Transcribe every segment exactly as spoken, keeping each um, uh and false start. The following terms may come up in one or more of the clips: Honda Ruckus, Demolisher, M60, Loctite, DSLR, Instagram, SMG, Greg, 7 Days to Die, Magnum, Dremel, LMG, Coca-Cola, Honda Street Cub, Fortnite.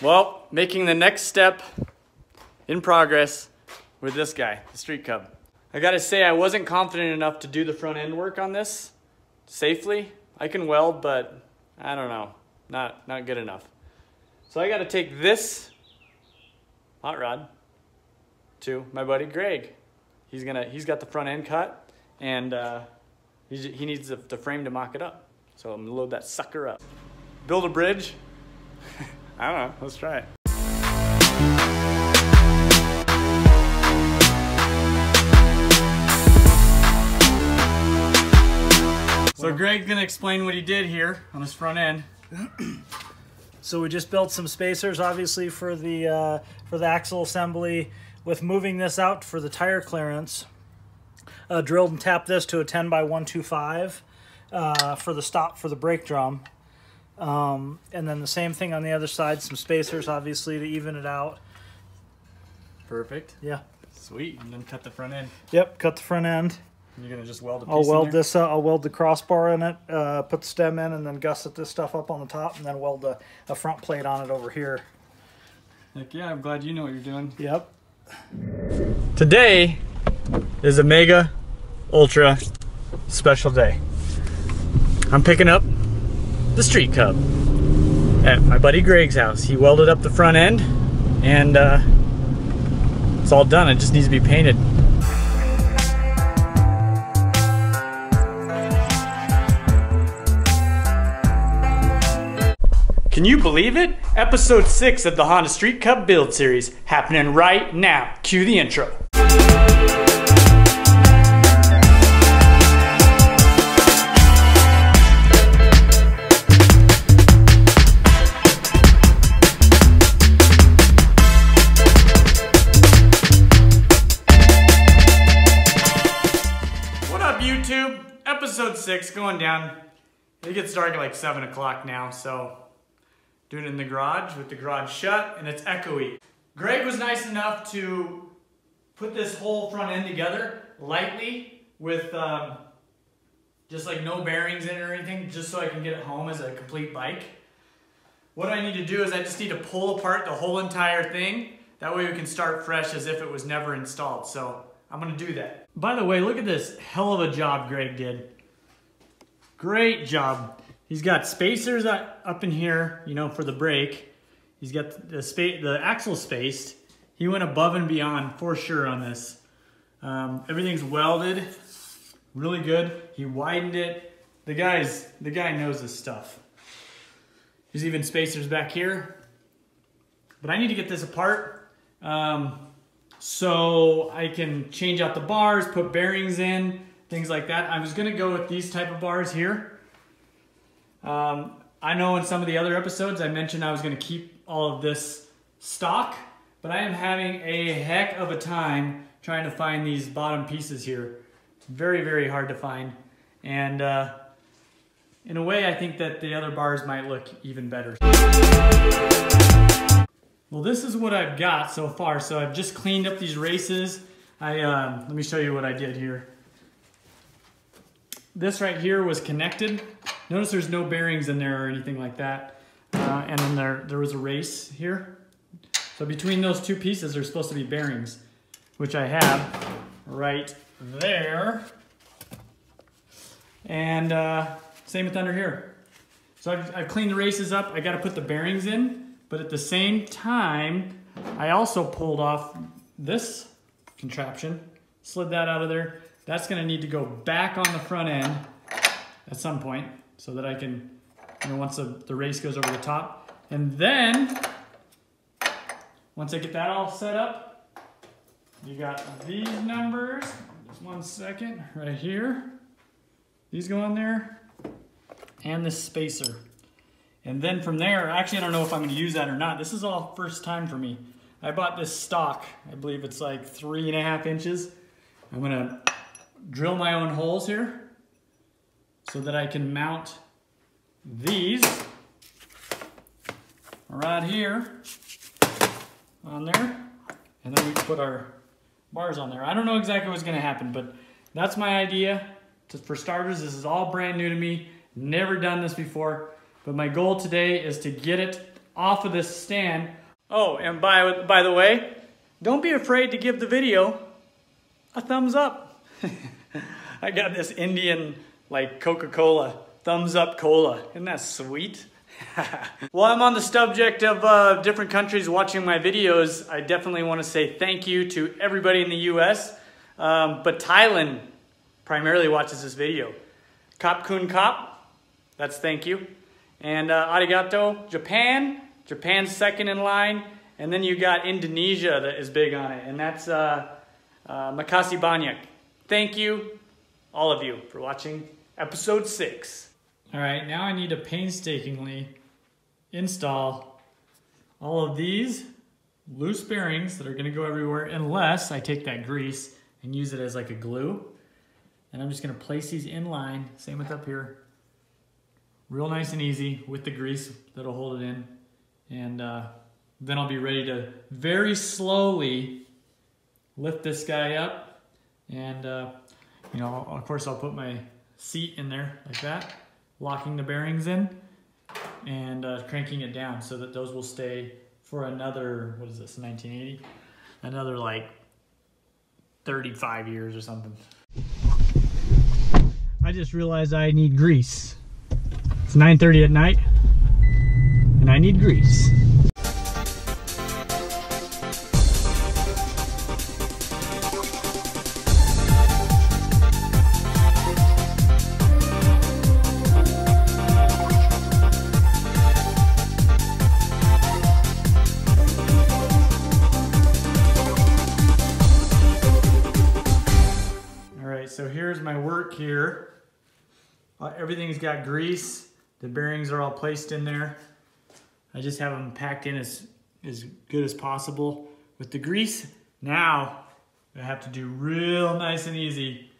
Well, making the next step in progress with this guy, the Street Cub. I gotta say, I wasn't confident enough to do the front end work on this safely. I can weld, but I don't know, not, not good enough. So I gotta take this hot rod to my buddy Greg. He's gonna, he's got the front end cut, and uh, he, he needs the, the frame to mock it up. So I'm gonna load that sucker up. Build a bridge? I don't know, let's try it. So Greg's gonna explain what he did here on his front end. So we just built some spacers, obviously, for the uh, for the axle assembly. With moving this out for the tire clearance, uh, drilled and tapped this to a ten by one twenty-five uh, for the stop for the brake drum, um, and then the same thing on the other side. Some spacers, obviously, to even it out. Perfect. Yeah. Sweet. And then cut the front end. Yep. Cut the front end. You're gonna just weld a piece I'll weld in there? this. Uh, I'll weld the crossbar in it, uh, put the stem in, and then gusset this stuff up on the top, and then weld a, a front plate on it over here. Heck yeah! I'm glad you know what you're doing. Yep. Today is a mega, ultra special day. I'm picking up the Street Cub at my buddy Greg's house. He welded up the front end, and uh, it's all done. It just needs to be painted. Can you believe it? Episode six of the Honda Street Cub build series happening right now. Cue the intro. What up, YouTube? Episode six going down. It gets dark at like seven o'clock now, so. Doing it in the garage with the garage shut, and it's echoey. Greg was nice enough to put this whole front end together lightly with um, just like no bearings in it or anything, just so I can get it home as a complete bike. What I need to do is I just need to pull apart the whole entire thing. That way we can start fresh as if it was never installed. So I'm gonna do that. By the way, look at this hell of a job Greg did. Great job. He's got spacers up in here, you know, for the brake. He's got the, spa the axle spaced. He went above and beyond for sure on this. Um, everything's welded really good. He widened it. The guys, the guy knows his stuff. There's even spacers back here. But I need to get this apart um, so I can change out the bars, put bearings in, things like that. I was gonna go with these type of bars here. Um, I know in some of the other episodes I mentioned I was going to keep all of this stock, but I am having a heck of a time trying to find these bottom pieces here. Very, very hard to find. And uh, in a way, I think that the other bars might look even better. Well, this is what I've got so far. So I've just cleaned up these races. I um, let me show you what I did here. This right here was connected. Notice there's no bearings in there or anything like that. Uh, and then there, there was a race here. So between those two pieces, there's supposed to be bearings, which I have right there. And uh, same with under here. So I've, I've cleaned the races up. I got to put the bearings in, but at the same time, I also pulled off this contraption, slid that out of there. That's gonna need to go back on the front end at some point, so that I can, you know, once the, the race goes over the top. And then, once I get that all set up, you got these numbers, just one second, right here. These go on there, and this spacer. And then from there, actually I don't know if I'm gonna use that or not. This is all first time for me. I bought this stock, I believe it's like three and a half inches. I'm gonna drill my own holes here, so that I can mount these right here on there, and then we can put our bars on there. I don't know exactly what's gonna happen, but that's my idea. For starters, this is all brand new to me, never done this before, but my goal today is to get it off of this stand. Oh, and by, by the way, don't be afraid to give the video a thumbs up. I got this Indian, like, Coca-Cola, thumbs up cola. Isn't that sweet? While I'm on the subject of uh, different countries watching my videos, I definitely want to say thank you to everybody in the U S, um, but Thailand primarily watches this video. Kop kun kop, that's thank you. And uh, arigato, Japan, Japan's second in line. And then you got Indonesia that is big on it, and that's uh, uh, makasih banyak. Thank you, all of you, for watching episode six. All right, now I need to painstakingly install all of these loose bearings that are gonna go everywhere unless I take that grease and use it as like a glue. And I'm just gonna place these in line, same with up here, real nice and easy with the grease that'll hold it in. And uh, then I'll be ready to very slowly lift this guy up. And uh, you know, of course I'll put my seat in there like that, locking the bearings in and uh, cranking it down so that those will stay for another, what is this, nineteen eighty? Another like thirty-five years or something. I just realized I need grease. It's nine thirty at night and I need grease. Here. Uh, everything's got grease. The bearings are all placed in there. I just have them packed in as, as good as possible with the grease. Now I have to do real nice and easy.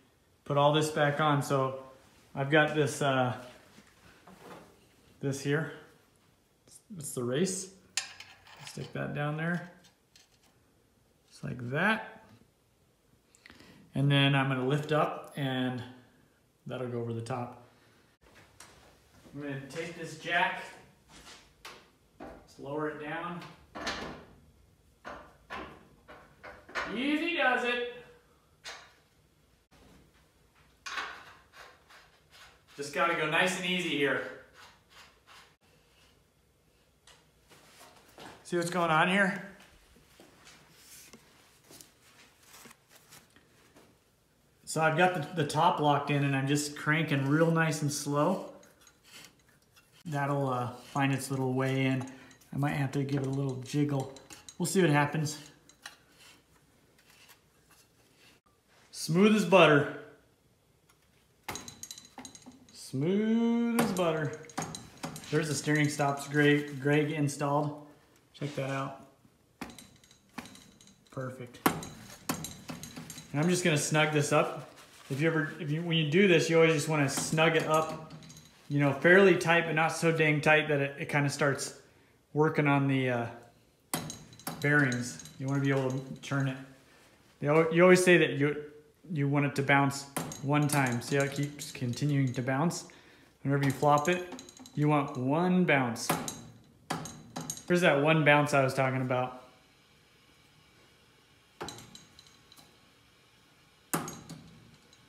Put all this back on. So I've got this, uh, this here. It's the race. Stick that down there. Just like that. And then I'm gonna lift up and that'll go over the top. I'm gonna take this jack, just lower it down. Easy does it. Just gotta go nice and easy here. See what's going on here? So I've got the, the top locked in and I'm just cranking real nice and slow. That'll uh, find its little way in. I might have to give it a little jiggle. We'll see what happens. Smooth as butter. Smooth as butter. There's the steering stops Greg, Greg installed. Check that out. Perfect. And I'm just gonna snug this up. If you ever, if you, when you do this, you always just wanna snug it up, you know, fairly tight, but not so dang tight that it, it kind of starts working on the uh, bearings. You wanna be able to turn it. You, you always say that you, you want it to bounce one time. See how it keeps continuing to bounce? Whenever you flop it, you want one bounce. Here's that one bounce I was talking about.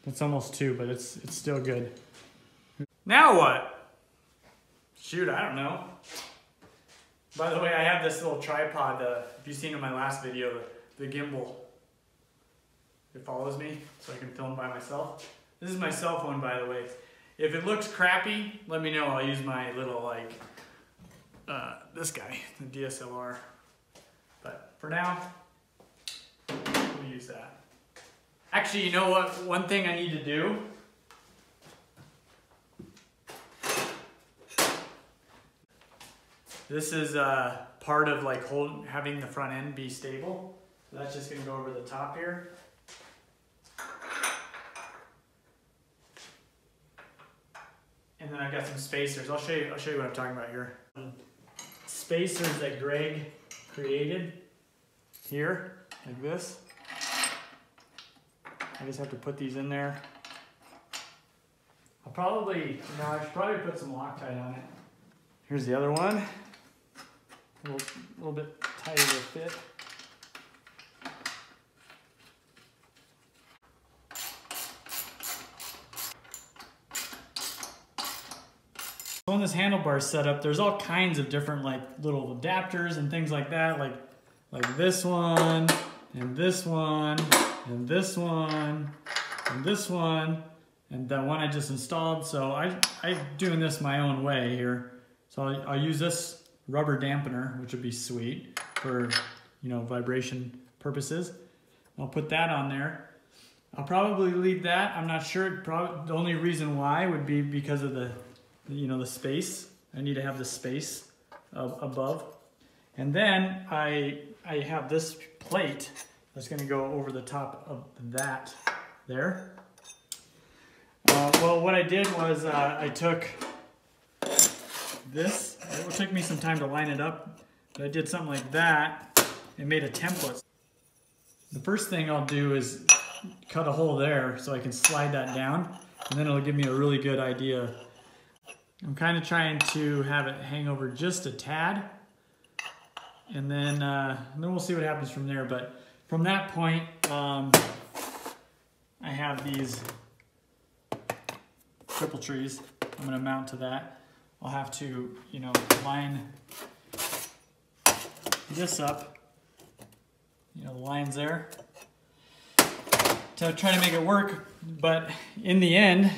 It's almost two, but it's it's still good. Now what? Shoot, I don't know. By the way, I have this little tripod. Uh, if you've seen in my last video, the gimbal. It follows me, so I can film by myself. This is my cell phone, by the way. If it looks crappy, let me know. I'll use my little, like, uh, this guy, the D S L R. But for now, we'll use that. Actually, you know what? One thing I need to do this is uh, part of like holding, having the front end be stable. So that's just gonna go over the top here. And then I've got some spacers. I'll show you, I'll show you what I'm talking about here. Spacers that Greg created here, like this. I just have to put these in there. I'll probably, you know, I should probably put some Loctite on it. Here's the other one. a little, little bit tighter fit. So in this handlebar setup, there's all kinds of different like little adapters and things like that, like like this one, and this one, and this one, and this one, and that one I just installed. So I, I'm doing this my own way here. So I'll, I'll use this rubber dampener, which would be sweet for, you know, vibration purposes. I'll put that on there. I'll probably leave that. I'm not sure. Probably the only reason why would be because of the you know, the space. I need to have the space of, above. And then I, I have this plate that's gonna go over the top of that there. Uh, well, what I did was uh, I took this, it took me some time to line it up, but I did something like that and made a template. The first thing I'll do is cut a hole there so I can slide that down, and then it'll give me a really good idea. I'm kind of trying to have it hang over just a tad, and then uh, and then we'll see what happens from there. But from that point, um, I have these triple trees. I'm going to mount to that. I'll have to, you know, line this up. You know, the lines there to try to make it work. But in the end,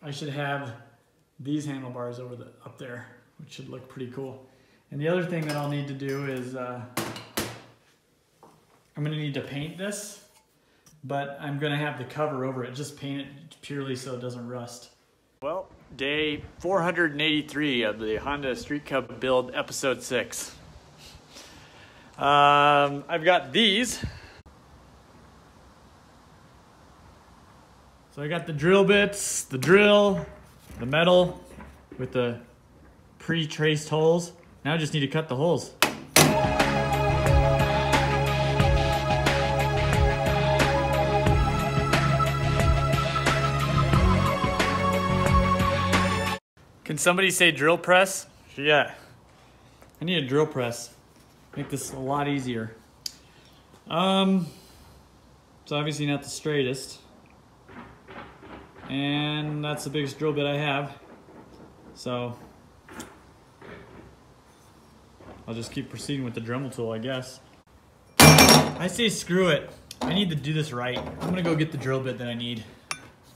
I should have these handlebars over the up there, which should look pretty cool. And the other thing that I'll need to do is uh, I'm going to need to paint this, but I'm going to have the cover over it. Just paint it purely so it doesn't rust. Well, day four hundred eighty-three of the Honda Street Cub build, episode six. Um, I've got these. So I got the drill bits, the drill, the metal with the pre-traced holes. Now I just need to cut the holes. Can somebody say drill press? Yeah. I need a drill press. Make this a lot easier. Um, it's obviously not the straightest. And that's the biggest drill bit I have. So I'll just keep proceeding with the Dremel tool, I guess. I say screw it. I need to do this right. I'm gonna go get the drill bit that I need.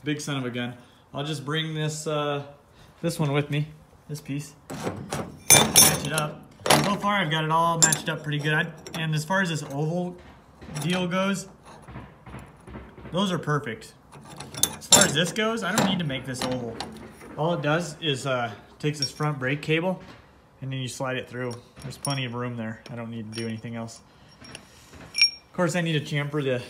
Big son of a gun. I'll just bring this uh, this one with me, this piece. Match it up. So far I've got it all matched up pretty good. I, and as far as this oval deal goes, those are perfect. As far as this goes, I don't need to make this oval. All it does is uh, takes this front brake cable and then you slide it through. There's plenty of room there. I don't need to do anything else. Of course, I need to chamfer the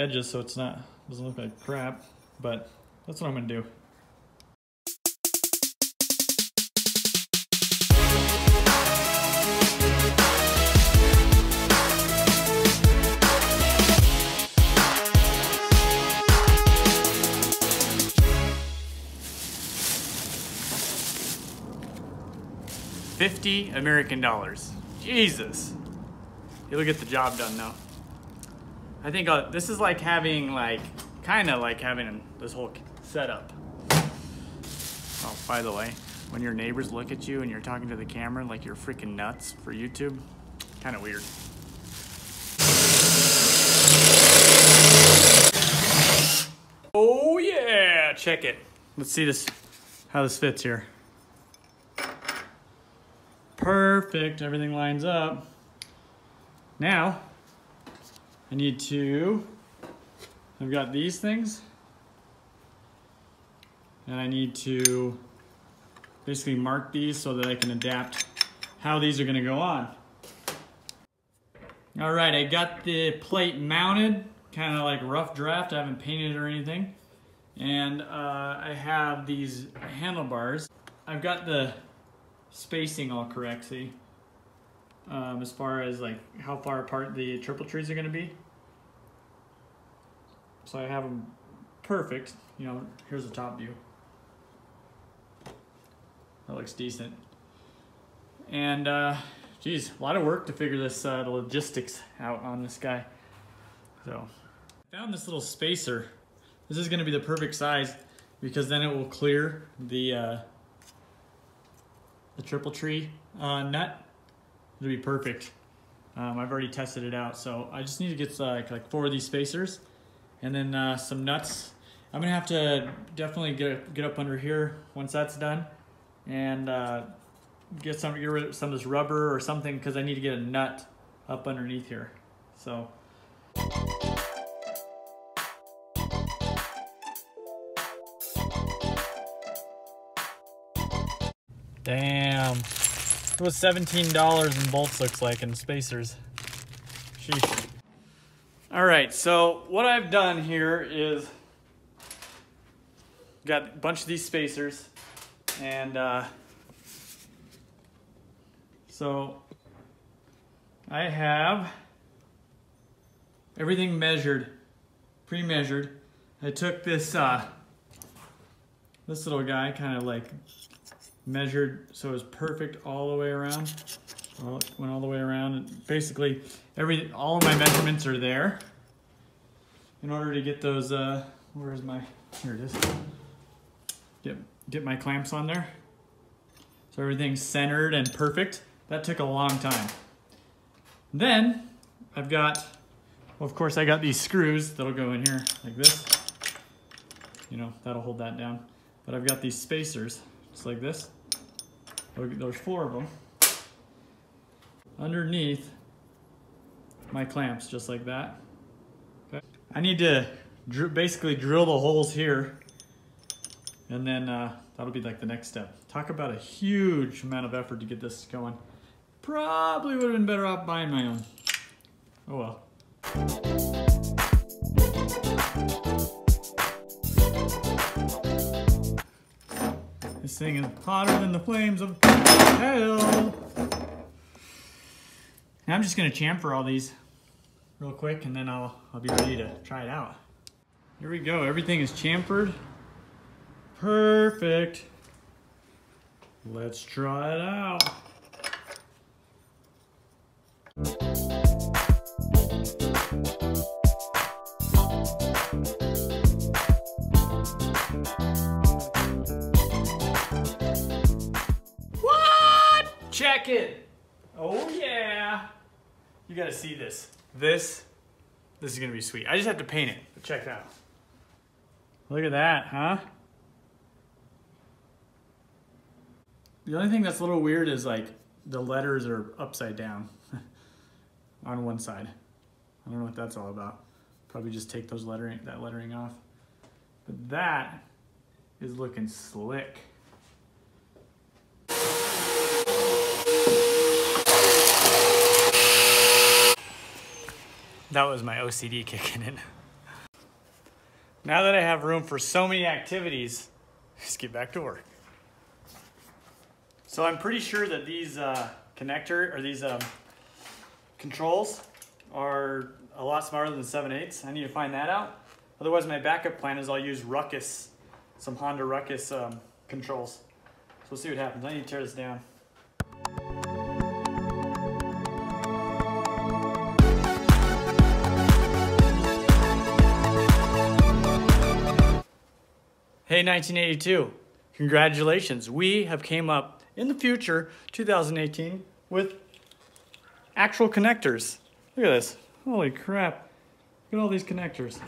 edges so it's not doesn't look like crap, but that's what I'm gonna do. fifty American dollars. Jesus. It'll get the job done though. I think I'll, this is like having like, kind of like having this whole setup. Oh, by the way, when your neighbors look at you and you're talking to the camera like you're freaking nuts for YouTube, kind of weird. Oh yeah, check it. Let's see this, how this fits here. Perfect, everything lines up. Now, I need to, I've got these things, and I need to basically mark these so that I can adapt how these are gonna go on. All right, I got the plate mounted, kind of like rough draft, I haven't painted it or anything. And uh, I have these handlebars. I've got the spacing all correct, see? Um, as far as like how far apart the triple trees are gonna be. So I have them perfect. You know, here's the top view. That looks decent. And uh, geez, a lot of work to figure this uh, the logistics out on this guy. So I found this little spacer. This is going to be the perfect size because then it will clear the uh, the triple tree uh, nut. It'll be perfect. Um, I've already tested it out, so I just need to get like, like four of these spacers and then uh, some nuts. I'm gonna have to definitely get get up under here once that's done, and uh, get some get rid of some of this rubber or something, because I need to get a nut up underneath here. So. Damn. It was seventeen dollars in bolts, looks like, and spacers. Sheesh. All right, so what I've done here is got a bunch of these spacers, and uh, so I have everything measured, pre-measured. I took this uh, this little guy, kind of like measured so it was perfect all the way around. Well, it went all the way around, and basically every all of my measurements are there in order to get those. Uh, where is my? Here it is. Get get my clamps on there. So everything's centered and perfect. That took a long time. Then I've got, well, of course I got these screws that'll go in here like this. You know, that'll hold that down. But I've got these spacers. Just like this. There's four of them. Underneath my clamps, just like that. Okay. I need to dr basically drill the holes here, and then uh, that'll be like the next step. Talk about a huge amount of effort to get this going. Probably would have been better off buying my own. Oh well. This thing is hotter than the flames of hell. Now I'm just gonna chamfer all these real quick, and then I'll, I'll be ready to try it out. Here we go, everything is chamfered. Perfect. Let's try it out. Check it. Oh yeah. You gotta see this. This, this is gonna be sweet. I just have to paint it, but check it out. Look at that, huh? The only thing that's a little weird is like the letters are upside down on one side. I don't know what that's all about. Probably just take those lettering, that lettering off. But that is looking slick. That was my O C D kicking in. Now that I have room for so many activities, let's get back to work. So I'm pretty sure that these uh, connector or these um, controls are a lot smarter than seven eighths. I need to find that out. Otherwise, my backup plan is I'll use Ruckus, some Honda Ruckus um, controls. So we'll see what happens. I need to tear this down. Hey nineteen eighty-two, congratulations. We have came up in the future, two thousand eighteen, with actual connectors. Look at this, holy crap. Look at all these connectors.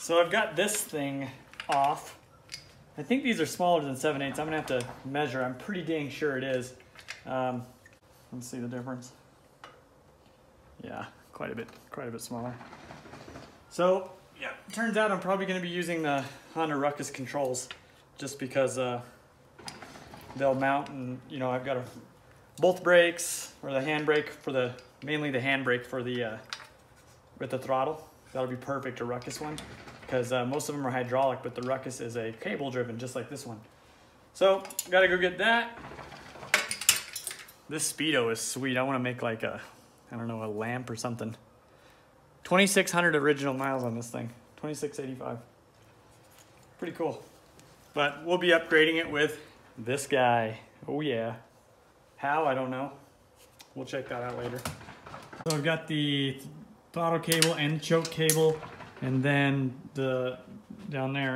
So I've got this thing off. I think these are smaller than seven eighths. I'm gonna have to measure, I'm pretty dang sure it is. Um, let's see the difference. Yeah, quite a bit, quite a bit smaller. So. Yeah, turns out I'm probably gonna be using the Honda Ruckus controls just because uh, they'll mount, and you know I've got a, both brakes or the handbrake for the, mainly the handbrake for the, uh, with the throttle. That'll be perfect, a Ruckus one, because uh, most of them are hydraulic, but the Ruckus is a cable driven just like this one. So, gotta go get that. This Speedo is sweet. I wanna make like a, I don't know, a lamp or something. twenty-six hundred original miles on this thing, twenty-six eighty-five. Pretty cool. But we'll be upgrading it with This guy, oh yeah. How, I don't know. We'll check that out later. So I've got the throttle cable and choke cable, and then the, down there,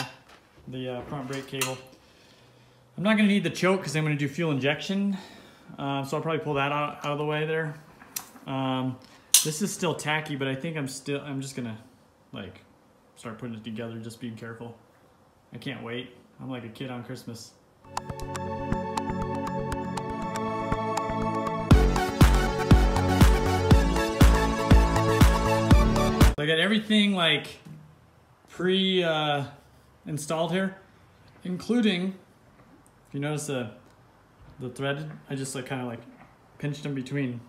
the uh, front brake cable. I'm not gonna need the choke because I'm gonna do fuel injection. Uh, so I'll probably pull that out, out of the way there. Um, this is still tacky, but I think I'm still, I'm just gonna like start putting it together, just being careful. I can't wait. I'm like a kid on Christmas. I got everything like pre uh, installed here, including, if you notice the, the thread, I just like kind of like pinched them between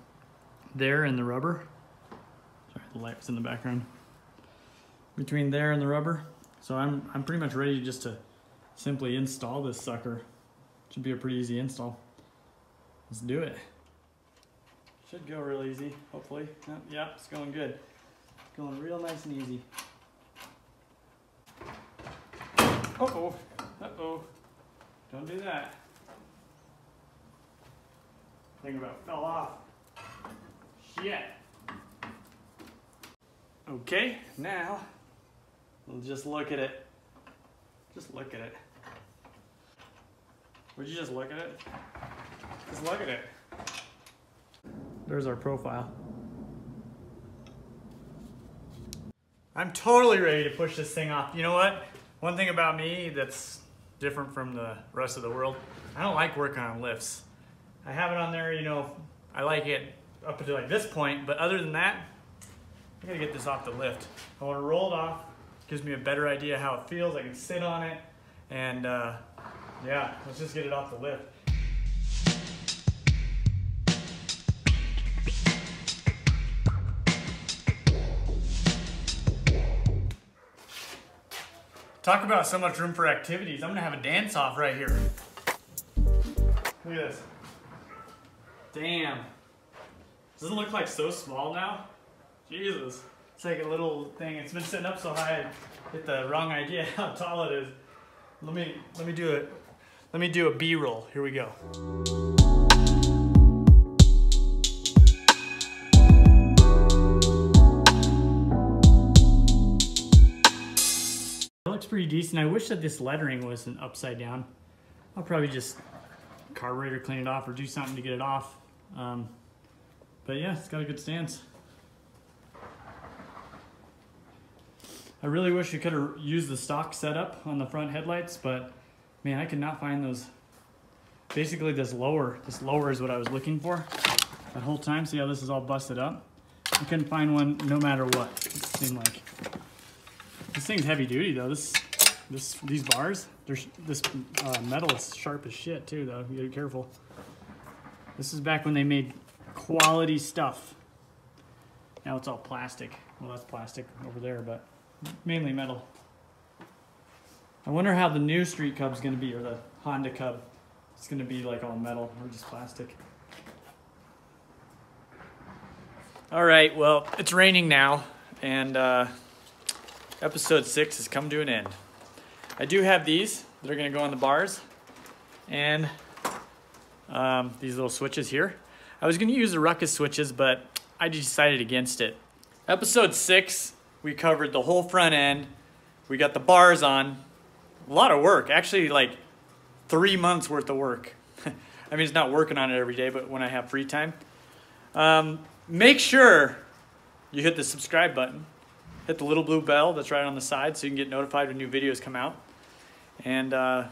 there and the rubber. Sorry, the light was in the background. Between there and the rubber. So I'm, I'm pretty much ready just to simply install this sucker. Should be a pretty easy install. Let's do it. Should go real easy, hopefully. Yep, yep, it's going good. Going real nice and easy. Uh-oh, uh-oh. Don't do that. Thing about fell off. Shit. Okay, now, we'll just look at it. Just look at it. Would you just look at it? Just look at it. There's our profile. I'm totally ready to push this thing off. You know what? One thing about me that's different from the rest of the world, I don't like working on lifts. I have it on there, you know, I like it up until like this point, but other than that, I gotta get this off the lift. I wanna roll it off, gives me a better idea how it feels, I can sit on it, and uh, yeah, let's just get it off the lift. Talk about so much room for activities. I'm gonna have a dance off right here. Look at this. Damn. Doesn't it look like so small now? Jesus. It's like a little thing. It's been sitting up so high I hit the wrong idea how tall it is. Let me let me do it. Let me do a B-roll. Here we go. Pretty decent. I wish that this lettering wasn't upside down. I'll probably just carburetor clean it off or do something to get it off. Um, but yeah, it's got a good stance. I really wish we could have used the stock setup on the front headlights, but man, I could not find those. Basically this lower, this lower is what I was looking for that whole time. See how this is all busted up? I couldn't find one no matter what, it seemed like. This thing's heavy duty though. This, this, these bars, this uh, metal is sharp as shit too though. You gotta be careful. This is back when they made quality stuff. Now it's all plastic. Well, that's plastic over there, but mainly metal. I wonder how the new Street Cub's gonna be, or the Honda Cub. It's gonna be like all metal or just plastic. All right, well, it's raining now, and uh, episode six has come to an end. I do have these that are going to go on the bars, and um, these little switches here. I was going to use the Ruckus switches, but I decided against it. Episode six, we covered the whole front end. We got the bars on. A lot of work. Actually, like three months worth of work. I mean, it's not working on it every day, but when I have free time. Um, make sure you hit the subscribe button. Hit the little blue bell that's right on the side so you can get notified when new videos come out. And, uh,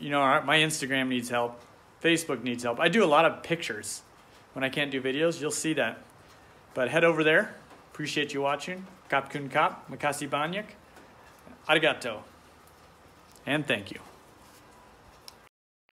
you know, our, my Instagram needs help. Facebook needs help. I do a lot of pictures. When I can't do videos, you'll see that. But head over there. Appreciate you watching. Kap kun kap. Makasi banyak. Arigato. And thank you.